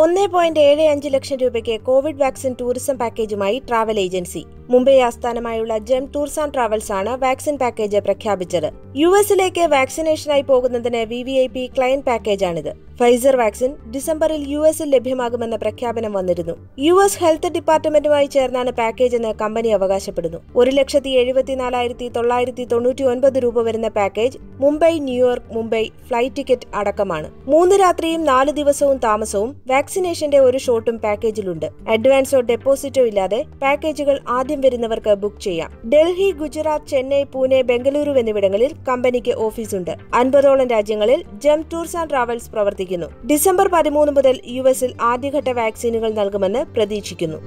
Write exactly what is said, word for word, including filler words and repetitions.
one point seven five ലക്ഷം രൂപയ്ക്ക് covid vaccine tourism പാക്കേജുമായി ട്രാവൽ ഏജൻസി മുംബൈ ആസ്ഥാനമായുള്ള ജെം ടൂർസ് ആൻഡ് ട്രാവൽസ് ആണ് വാക്സിൻ പാക്കേജ് പ്രഖ്യാപിച്ചത്. യു എസിലേക്ക് വാക്സിനേഷനായി പോകുന്നതിന് V V I P client പാക്കേജാണിത്. ഫൈസർ വാക്സിൻ ഡിസംബറിൽ യു എസിൽ ലഭ്യമാകുമെന്ന പ്രഖ്യാപനം വന്നിരുന്നു. യു എസ് ഹെൽത്ത് ഡിപ്പാർട്ട്മെന്റുമായി ചേർന്നാണ് പാക്കേജ് എന്ന് കമ്പനി അവകാശപ്പെടുന്നു. ഒരു ലക്ഷത്തി എഴുപത്തിനാലായിരത്തി തൊള്ളായിരത്തി തൊണ്ണൂറ്റി ഒൻപത് രൂപ വരുന്ന package Mumbai New York Mumbai flight ticket അടക്കമാണ്. മൂന്ന് രാത്രിയും നാല് ദിവസവും താമസവും വാക്സിനേഷന്റെ ഒരു ഷോട്ടും പാക്കേജിലുണ്ട്. അഡ്വാൻസോ ഡെപ്പോസിറ്റോ ഇല്ലാതെ പാക്കേജുകൾ ആദ്യം വരുന്നവർക്ക് ബുക്ക് ചെയ്യാം. ഡൽഹി, ഗുജറാത്ത്, ചെന്നൈ, പൂനെ, ബംഗളൂരു എന്നിവിടങ്ങളിൽ കമ്പനിക്ക് ഓഫീസുണ്ട്. അൻപതോളം രാജ്യങ്ങളിൽ ജെം ടൂർസ് ആൻഡ് ട്രാവൽസ് പ്രവർത്തിക്കുന്നു. ഡിസംബർ പതിമൂന്ന് മുതൽ യു എസിൽ ആദ്യഘട്ട വാക്സിനുകൾ നൽകുമെന്ന് പ്രതീക്ഷിക്കുന്നു.